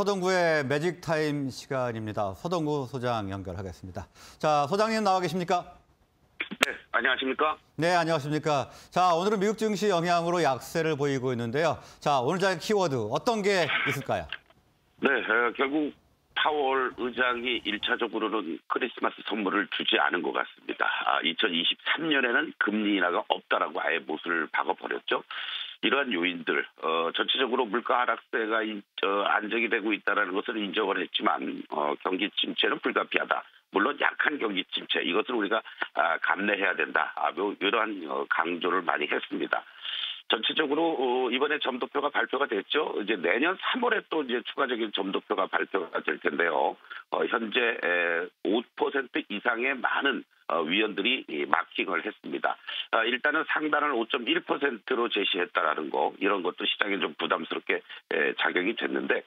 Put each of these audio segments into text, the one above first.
서동구의 매직 타임 시간입니다. 서동구 소장 연결하겠습니다. 자, 소장님 나와 계십니까? 네, 안녕하십니까? 네, 안녕하십니까? 자, 오늘은 미국 증시 영향으로 약세를 보이고 있는데요. 자, 오늘자리 키워드 어떤 게 있을까요? 네, 결국 파월 의장이 1차적으로는 크리스마스 선물을 주지 않은 것 같습니다. 2023년에는 금리 인하가 없다라고 아예 못을 박아버렸죠. 이러한 요인들, 전체적으로 물가 하락세가 안정이 되고 있다는 것을 인정을 했지만 경기 침체는 불가피하다. 물론 약한 경기 침체, 이것을 우리가 감내해야 된다. 이러한 강조를 많이 했습니다. 전체적으로 이번에 점도표가 발표가 됐죠. 이제 내년 3월에 또 이제 추가적인 점도표가 발표가 될 텐데요. 현재 5% 이상의 많은 위원들이 마킹을 했습니다. 일단은 상단을 5.1%로 제시했다라는 거, 이런 것도 시장에 좀 부담스럽게 작용이 됐는데,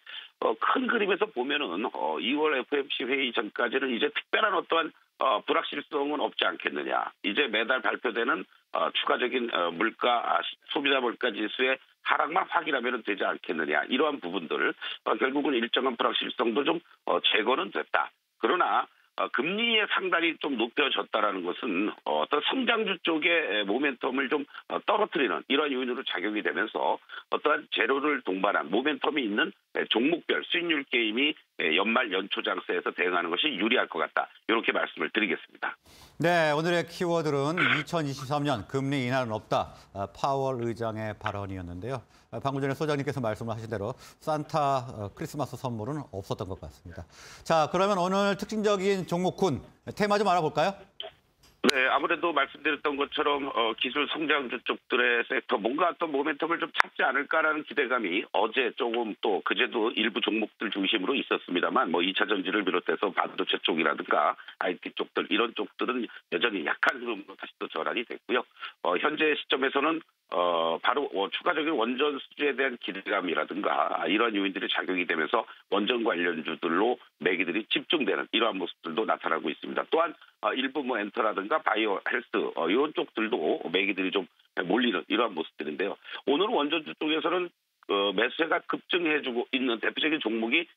큰 그림에서 보면은 2월 FOMC 회의 전까지는 이제 특별한 어떠한 불확실성은 없지 않겠느냐. 이제 매달 발표되는 추가적인 물가, 소비자 물가 지수의 하락만 확인하면 되지 않겠느냐. 이러한 부분들, 결국은 일정한 불확실성도 좀 제거는 됐다. 그러나 금리의 상단이 좀 높여졌다라는 것은 어떤 성장주 쪽의 모멘텀을 좀 떨어뜨리는 이런 요인으로 작용이 되면서 어떠한 재료를 동반한 모멘텀이 있는 종목별 수익률 게임이 연말 연초 장세에서 대응하는 것이 유리할 것 같다. 이렇게 말씀을 드리겠습니다. 네, 오늘의 키워드는 2023년 금리 인하는 없다. 파월 의장의 발언이었는데요. 방금 전에 소장님께서 말씀을 하신 대로 산타 크리스마스 선물은 없었던 것 같습니다. 자, 그러면 오늘 특징적인 종목군 테마 좀 알아볼까요? 네, 아무래도 말씀드렸던 것처럼 기술 성장주 쪽들의 섹터 뭔가 어떤 모멘텀을 좀 찾지 않을까라는 기대감이 어제 조금 또 그제도 일부 종목들 중심으로 있었습니다만 2차 전지를 비롯해서 반도체 쪽이라든가 IT 쪽들 이런 쪽들은 여전히 약한 흐름으로 다시 또 전환이 됐고요. 현재 시점에서는 바로 추가적인 원전 수주에 대한 기대감이라든가 이런 요인들이 작용이 되면서 원전 관련주들로 매기들이 집중되는 이러한 모습들도 나타나고 있습니다. 또한 일부 엔터라든가 바이오 헬스 이런 쪽들도 매기들이 좀 몰리는 이러한 모습들인데요. 오늘 원전주 쪽에서는 매수세가 급증해주고 있는 대표적인 종목이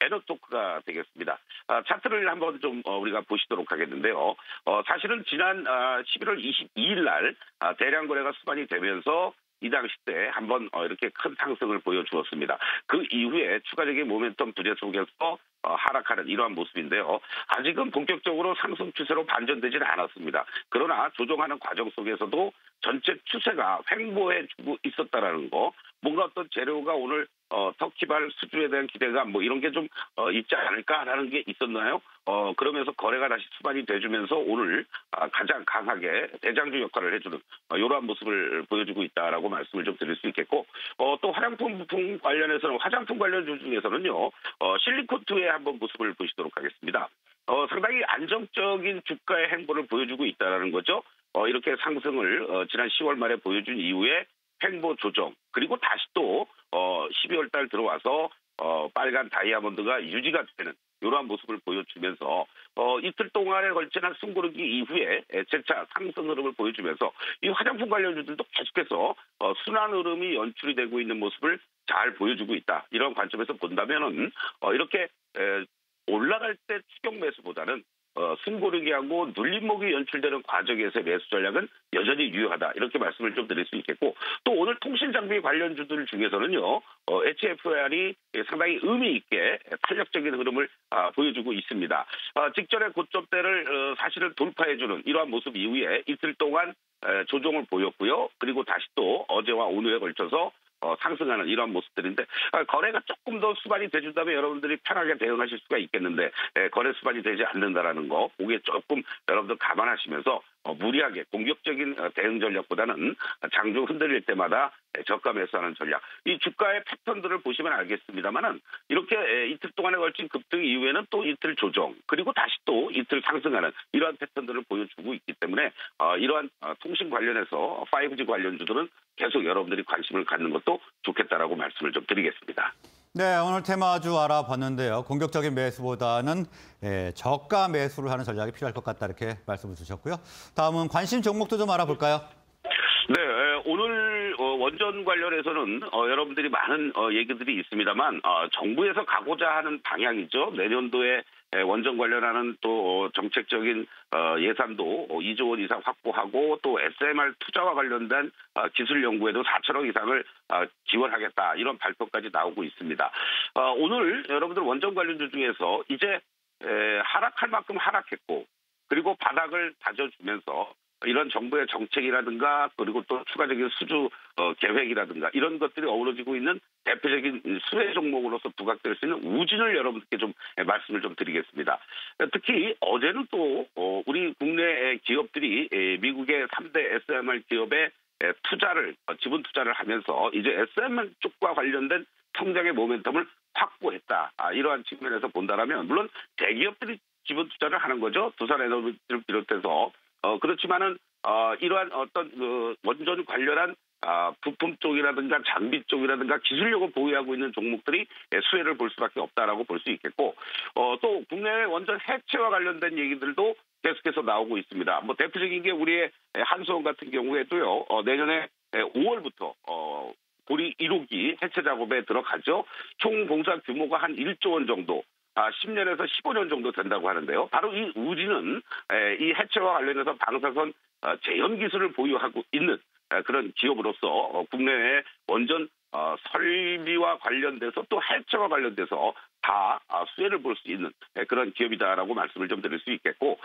에너토크가 되겠습니다. 차트를 한번 좀 우리가 보시도록 하겠는데요. 사실은 지난 11월 22일 날 대량 거래가 수반이 되면서 이 당시 때 한번 이렇게 큰 상승을 보여주었습니다. 그 이후에 추가적인 모멘텀 부재 속에서 하락하는 이러한 모습인데요. 아직은 본격적으로 상승 추세로 반전되지는 않았습니다. 그러나 조정하는 과정 속에서도 전체 추세가 횡보해주고 있었다라는 거, 뭔가 어떤 재료가 오늘 터키발 수주에 대한 기대감 이런 게 좀 있지 않을까라는 게 있었나요? 그러면서 거래가 다시 수반이 돼주면서 오늘 가장 강하게 대장주 역할을 해주는 이러한 모습을 보여주고 있다라고 말씀을 좀 드릴 수 있겠고, 또 화장품 부품 관련해서는 화장품 관련주 중에서는요, 실리코트의 한번 모습을 보시도록 하겠습니다. 상당히 안정적인 주가의 행보를 보여주고 있다라는 거죠. 이렇게 상승을 지난 10월 말에 보여준 이후에 횡보 조정, 그리고 다시 또 12월 달 들어와서 빨간 다이아몬드가 유지가 되는 이러한 모습을 보여주면서 이틀 동안에 걸친 숨고르기 이후에 재차 상승 흐름을 보여주면서 이 화장품 관련주들도 계속해서 순환 흐름이 연출이 되고 있는 모습을 잘 보여주고 있다. 이런 관점에서 본다면은 이렇게 올라갈 때 추격 매수보다는 숨고르기하고 눌림목이 연출되는 과정에서의 매수 전략은 여전히 유효하다. 이렇게 말씀을 좀 드릴 수 있겠고, 또 오늘 통신장비 관련주들 중에서는요, HFR이 상당히 의미 있게 탄력적인 흐름을 보여주고 있습니다. 직전의 고점대를 사실은 돌파해주는 이러한 모습 이후에 이틀 동안 조정을 보였고요. 그리고 다시 또 어제와 오늘에 걸쳐서 상승하는 이런 모습들인데, 거래가 조금 더 수반이 돼준다면 여러분들이 편하게 대응하실 수가 있겠는데, 거래 수반이 되지 않는다라는 거, 그게 조금 여러분들 감안하시면서 무리하게 공격적인 대응 전략보다는 장중 흔들릴 때마다 저가 매수하는 전략. 이 주가의 패턴들을 보시면 알겠습니다만은 이렇게 이틀 동안에 걸친 급등 이후에는 또 이틀 조정, 그리고 다시 또 이틀 상승하는 이러한 패턴들을 보여주고 있기 때문에 이러한 통신 관련해서 5G 관련주들은 계속 여러분들이 관심을 갖는 것도 좋겠다라고 말씀을 좀 드리겠습니다. 네, 오늘 테마주 알아봤는데요. 공격적인 매수보다는 저가 매수를 하는 전략이 필요할 것 같다, 이렇게 말씀을 주셨고요. 다음은 관심 종목도 좀 알아볼까요? 네, 오늘 원전 관련해서는 여러분들이 많은 얘기들이 있습니다만 정부에서 가고자 하는 방향이죠. 내년도에 원전 관련하는 또 정책적인 예산도 2조 원 이상 확보하고 또 SMR 투자와 관련된 기술 연구에도 4천억 이상을 지원하겠다 이런 발표까지 나오고 있습니다. 오늘 여러분들 원전 관련주 중에서 이제 하락할 만큼 하락했고 그리고 바닥을 다져주면서 이런 정부의 정책이라든가 그리고 또 추가적인 수주 계획이라든가 이런 것들이 어우러지고 있는 대표적인 수혜 종목으로서 부각될 수 있는 우진을 여러분께 좀 말씀을 좀 드리겠습니다. 특히 어제는 또 우리 국내 기업들이 미국의 3대 SMR 기업에 지분 투자를 하면서 이제 SMR 쪽과 관련된 성장의 모멘텀을 확보했다. 이러한 측면에서 본다라면 물론 대기업들이 지분 투자를 하는 거죠. 두산에너지를 비롯해서 그렇지만은 이러한 어떤 원전 관련한 부품 쪽이라든가 장비 쪽이라든가 기술력을 보유하고 있는 종목들이 수혜를 볼 수밖에 없다라고 볼 수 있겠고 또 국내 원전 해체와 관련된 얘기들도 계속해서 나오고 있습니다. 뭐 대표적인 게 우리의 한수원 같은 경우에도요 내년에 5월부터 고리 1호기 해체 작업에 들어가죠. 총 공사 규모가 한 1조 원 정도. 10년에서 15년 정도 된다고 하는데요. 바로 이 우진은 이 해체와 관련해서 방사선 재현 기술을 보유하고 있는 그런 기업으로서 국내에 원전 설비와 관련돼서 또 해체와 관련돼서 다 수혜를 볼 수 있는 그런 기업이다라고 말씀을 좀 드릴 수 있겠고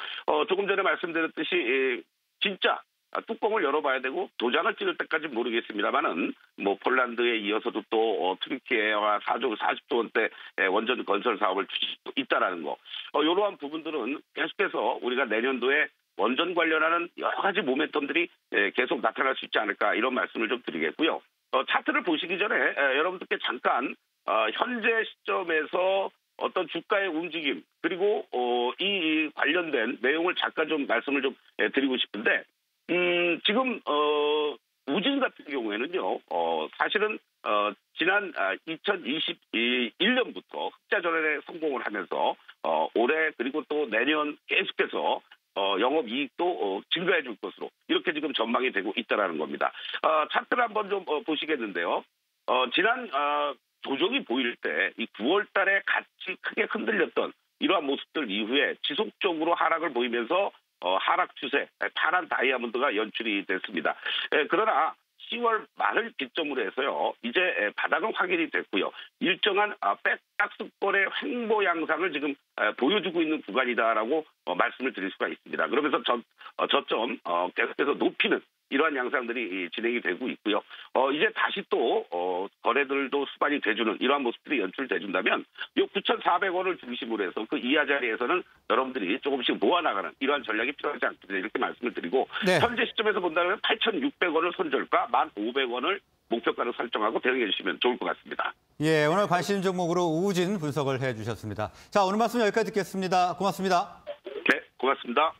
조금 전에 말씀드렸듯이 진짜 뚜껑을 열어봐야 되고 도장을 찍을 때까지 모르겠습니다만은 뭐 폴란드에 이어서도 또 트리키에와 40조 원대 원전 건설 사업을 추진하고 있다라는 거. 이러한 부분들은 계속해서 우리가 내년도에 원전 관련하는 여러 가지 모멘텀들이 계속 나타날 수 있지 않을까 이런 말씀을 좀 드리겠고요. 차트를 보시기 전에 여러분들께 잠깐 현재 시점에서 어떤 주가의 움직임 그리고 이 관련된 내용을 잠깐 좀 말씀을 좀 드리고 싶은데. 지금 우진 같은 경우에는요. 사실은 지난 2021년부터 흑자 전환에 성공을 하면서 올해 그리고 또 내년 계속해서 영업이익도 증가해 줄 것으로 이렇게 지금 전망이 되고 있다라는 겁니다. 차트를 한번 좀 보시겠는데요. 지난 조정이 보일 때 이 9월달에 같이 크게 흔들렸던 이러한 모습들 이후에 지속적으로 하락을 보이면서. 하락 추세, 파란 다이아몬드가 연출이 됐습니다. 그러나 10월 말을 기점으로 해서요. 이제 바닥은 확인이 됐고요. 일정한 박스권의 횡보 양상을 지금 보여주고 있는 구간이다라고 말씀을 드릴 수가 있습니다. 그러면서 저점 계속해서 높이는 이러한 양상들이 진행이 되고 있고요. 이제 다시 또 거래들도 수반이 돼주는 이러한 모습들이 연출돼준다면 요 9,400원을 중심으로 해서 그 이하 자리에서는 여러분들이 조금씩 모아나가는 이러한 전략이 필요하지 않겠다 이렇게 말씀을 드리고 네. 현재 시점에서 본다면 8,600원을 손절가 1,500원을 목표가로 설정하고 대응해 주시면 좋을 것 같습니다. 예, 오늘 관심 종목으로 우진 분석을 해주셨습니다. 자, 오늘 말씀 여기까지 듣겠습니다. 고맙습니다. 네, 고맙습니다.